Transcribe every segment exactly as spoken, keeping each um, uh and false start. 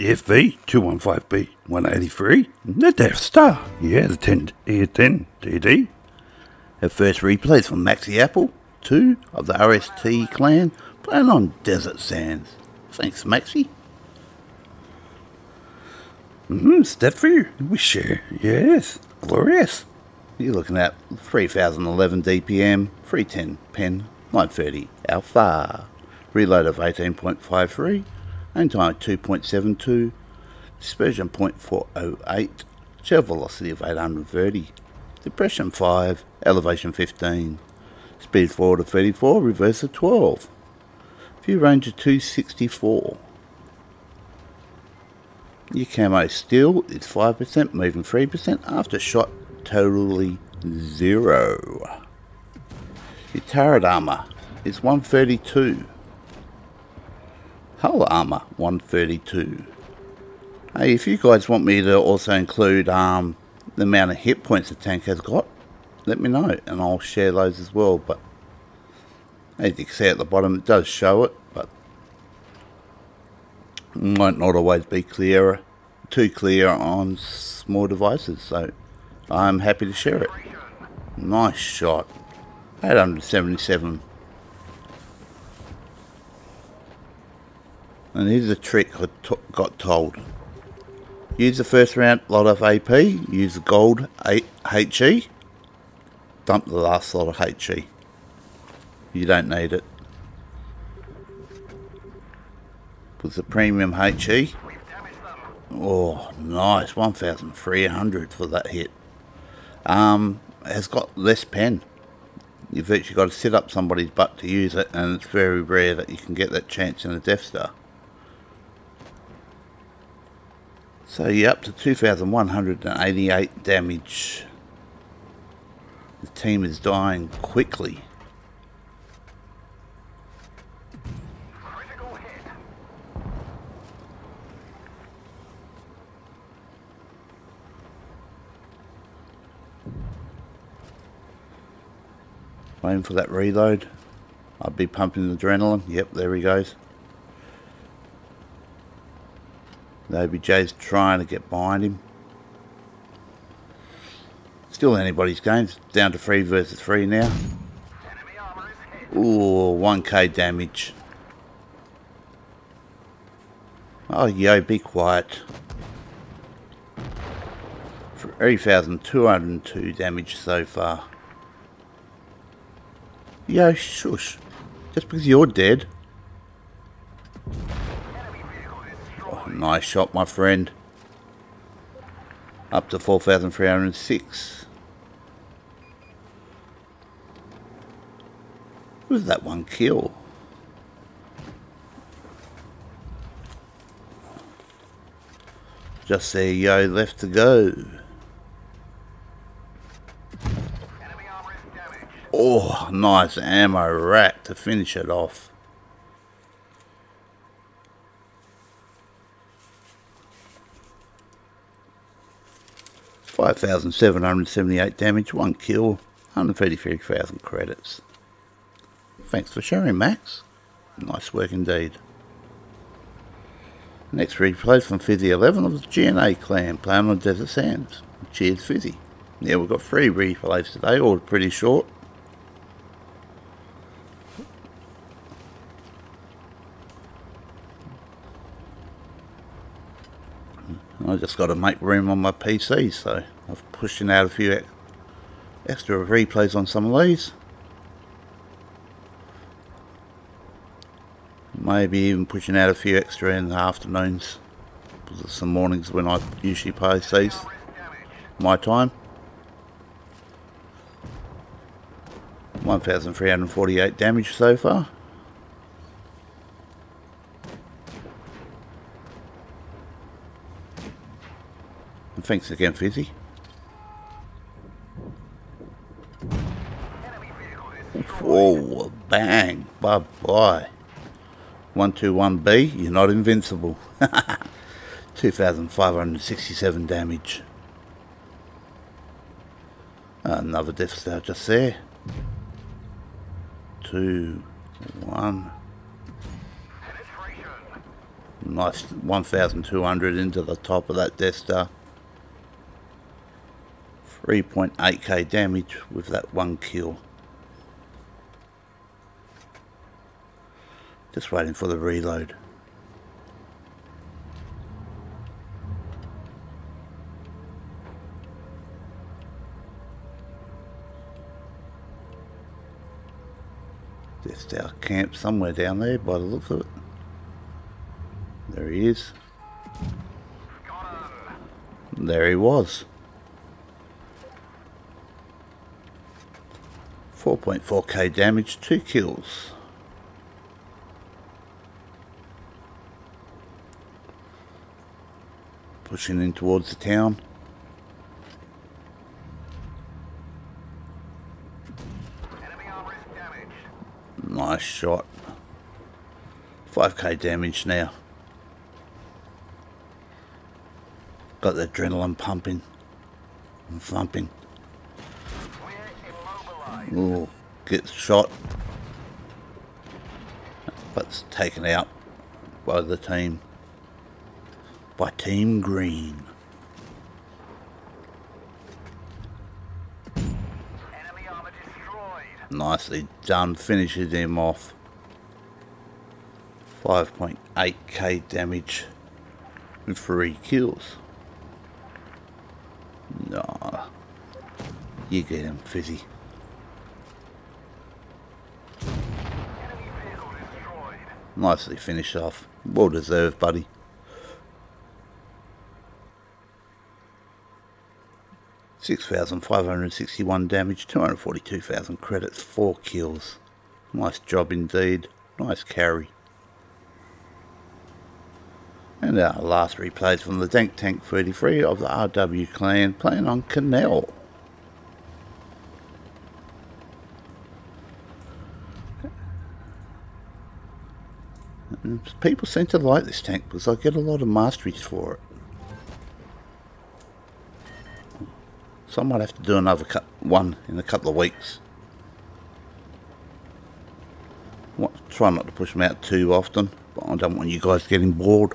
F V two one five B one eight three, the Death Star. Yeah, the ten ten D D. Our first replay is from Maxi Apple Two of the R S T clan, playing on Desert Sands. Thanks, Maxi. Mm-hmm, step through, we share, yes, glorious. You're looking at three thousand eleven D P M, three ten pen, nine thirty alpha. Reload of eighteen point five three, aim time two point seven two, dispersion zero point four zero eight, shell velocity of eight hundred thirty, depression five, elevation fifteen, speed forward of thirty-four, reverse of twelve, view range of two sixty-four. Your camo still is five percent, moving three percent, after shot totally zero. Your turret armour is one thirty-two. Hull armour one thirty-two. Hey, if you guys want me to also include um, the amount of hit points the tank has got, let me know and I'll share those as well. But as you can see at the bottom, it does show it, but might not always be clearer, too clear on small devices, so I'm happy to share it. Nice shot, eight hundred seventy-seven. And here's a trick I got told. Use the first round lot of A P, use the gold H E, dump the last lot of H E. You don't need it. With the premium H E. Oh, nice. one thousand three hundred for that hit. Um, has got less pen. You've virtually got to sit up somebody's butt to use it, and it's very rare that you can get that chance in a Death Star. So you're up to two thousand one hundred eighty-eight damage. The team is dying quickly. Waiting for that reload. I'll be pumping the adrenaline. Yep, there he goes. The O B J's trying to get behind him. Still anybody's game. Down to three versus three now. Ooh, one K damage. Oh, yo, be quiet. three thousand two hundred two damage so far. Yo, shush. Just because you're dead. Oh, nice shot, my friend. Up to four thousand three hundred six. Who's that one kill? Just there, yo, left to go. Oh, nice ammo rack to finish it off. five thousand seven hundred seventy-eight damage, one kill, one hundred thirty-three thousand credits. Thanks for sharing, Max. Nice work indeed. Next replay from Fizzy eleven of the G N A clan, playing on Desert Sands. Cheers, Fizzy. Yeah, we've got three replays today, all pretty short. I just got to make room on my P C, so I've pushed out a few extra replays on some of these. Maybe even pushing out a few extra in the afternoons, because there's some mornings when I usually post these, my time. one thousand three hundred forty-eight damage so far. And thanks again, Fizzy. Whoa, bang, bye-bye. one two one B, you're not invincible. two thousand five hundred sixty-seven damage. Another Death Star just there. Two, one. nice one thousand two hundred into the top of that Death Star. three point eight K damage with that one kill. Just waiting for the reload. Death Star camp somewhere down there by the looks of it. There he is. There he was. four point four K damage, two kills. Pushing in towards the town. Nice shot. five K damage now. Got the adrenaline pumping and thumping. Ooh, gets shot, but it's taken out by the team, by Team Green. Enemy armor destroyed. Nicely done, finishes him off. five point eight K damage with three kills. Nah, you get him, Fizzy. Nicely finished off. Well deserved, buddy. six thousand five hundred sixty-one damage, two hundred forty-two thousand credits, four kills. Nice job indeed. Nice carry. And our last replays from the Dank Tank thirty-three of the R W clan playing on Canal. People seem to like this tank because I get a lot of masteries for it. So I might have to do another cut one in a couple of weeks. Well, try not to push them out too often, but I don't want you guys getting bored.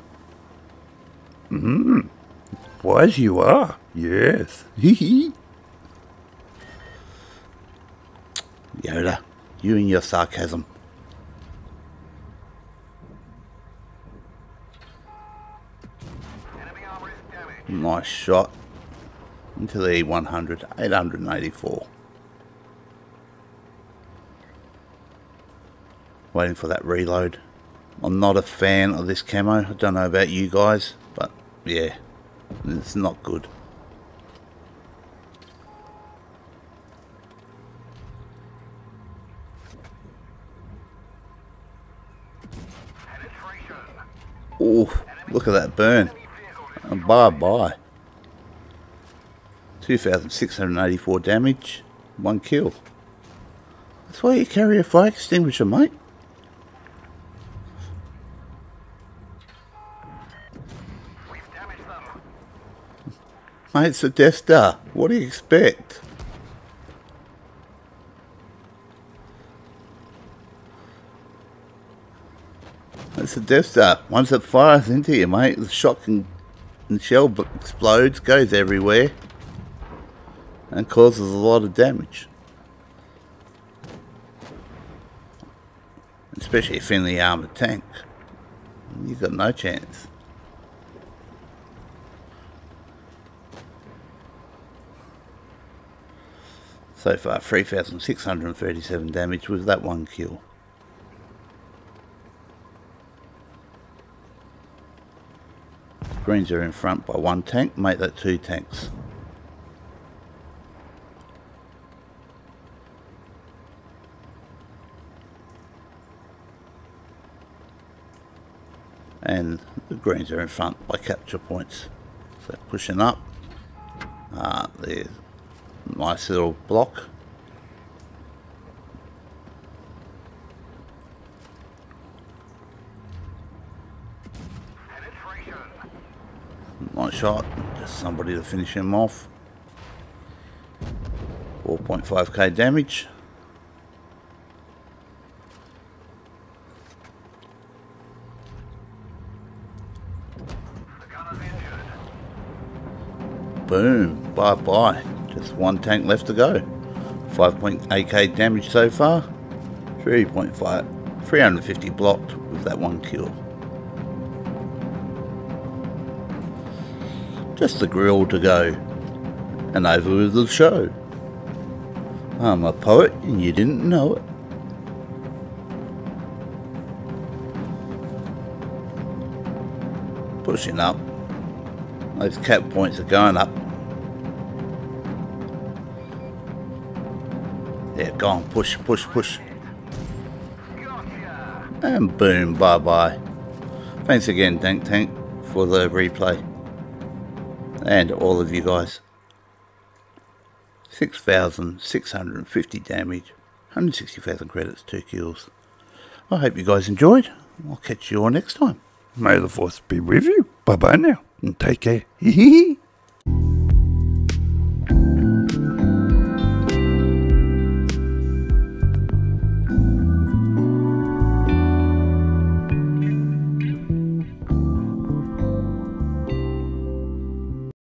Mm-hmm. Wise you are, yes. Yoda, you and your sarcasm. Nice shot into the E one hundred, eight hundred eighty-four. Waiting for that reload. I'm not a fan of this camo. I don't know about you guys, but yeah, it's not good. Oh, look at that burn. And bye-bye. two thousand six hundred eighty-four damage, one kill. That's why you carry a fire extinguisher, mate. We've damaged them. Mate, it's a Death Star. What do you expect? It's a Death Star. Once it fires into you, mate, the shot can... and shell explodes, goes everywhere and causes a lot of damage, especially a thinly armoured tank. You've got no chance. So far three thousand six hundred thirty-seven damage with that one kill. Greens are in front by one tank, make that two tanks. And the greens are in front by capture points. So pushing up. Ah, there's a nice little block. Nice shot, just somebody to finish him off. four point five K damage. Boom, bye bye. Just one tank left to go. five point eight K damage so far. three point five, three hundred fifty blocked with that one kill. Just the grill to go. And over with the show. I'm a poet and you didn't know it. Pushing up. Those cap points are going up. Yeah, go on, push, push, push. And boom, bye-bye. Thanks again, Dank Tank, for the replay. And all of you guys. six thousand six hundred fifty damage. one hundred sixty thousand credits, two kills. I hope you guys enjoyed. I'll catch you all next time. May the force be with you. Bye-bye now. And take care. Hee hee.